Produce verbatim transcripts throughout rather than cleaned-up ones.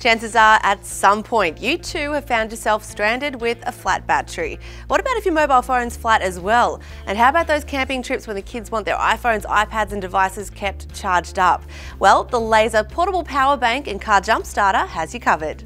Chances are, at some point, you too have found yourself stranded with a flat battery. What about if your mobile phone's flat as well? And how about those camping trips when the kids want their iPhones, iPads and devices kept charged up? Well, the Laser portable power bank and car jump starter has you covered.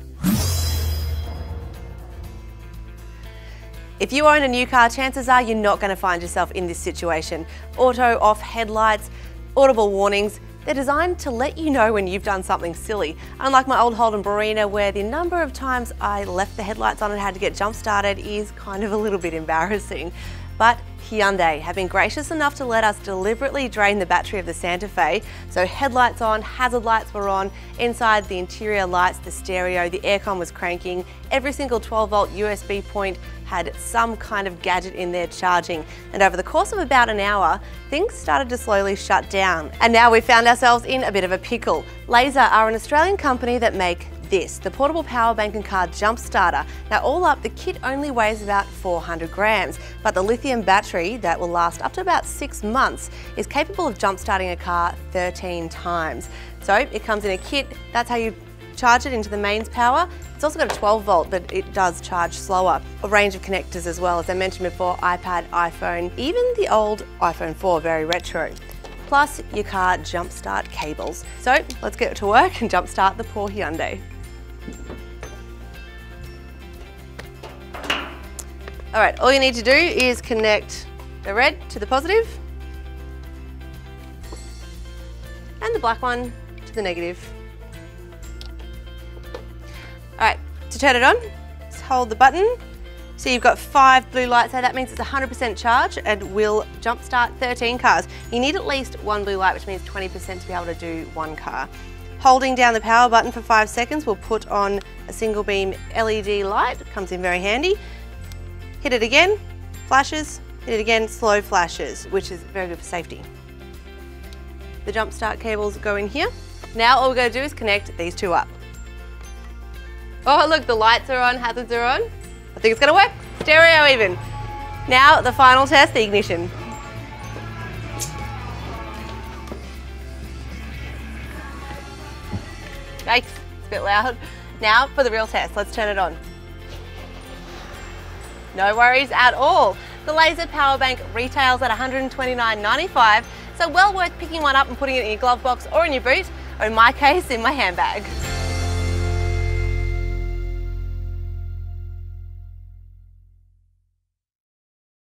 If you own a new car, chances are you're not going to find yourself in this situation. Auto off headlights, audible warnings. They're designed to let you know when you've done something silly. Unlike my old Holden Barina, where the number of times I left the headlights on and had to get jump started is kind of a little bit embarrassing. But Hyundai have been gracious enough to let us deliberately drain the battery of the Santa Fe, so headlights on, hazard lights were on, inside the interior lights, the stereo, the aircon was cranking, every single twelve volt U S B point had some kind of gadget in there charging, and over the course of about an hour, things started to slowly shut down. And now we've found ourselves in a bit of a pickle. Laser are an Australian company that make this, the portable power bank and car jump starter. Now all up, the kit only weighs about four hundred grams, but the lithium battery that will last up to about six months is capable of jump starting a car thirteen times. So it comes in a kit, that's how you charge it into the mains power. It's also got a twelve volt, but it does charge slower. A range of connectors as well, as I mentioned before, iPad, iPhone, even the old iPhone four, very retro. Plus your car jumpstart cables. So let's get to work and jumpstart the poor Hyundai. All right, all you need to do is connect the red to the positive and the black one to the negative. All right, to turn it on, just hold the button. So you've got five blue lights, so that means it's one hundred percent charge and will jumpstart thirteen cars. You need at least one blue light, which means twenty percent to be able to do one car. Holding down the power button for five seconds will put on a single beam L E D light. It comes in very handy. Hit it again, flashes. Hit it again, slow flashes, which is very good for safety. The jumpstart cables go in here. Now all we're going to do is connect these two up. Oh look, the lights are on, hazards are on. I think it's gonna work, stereo even. Now the final test, the ignition. Yikes, it's a bit loud. Now for the real test, let's turn it on. No worries at all. The Laser power bank retails at one hundred twenty-nine ninety-five, so well worth picking one up and putting it in your glove box or in your boot, or in my case, in my handbag.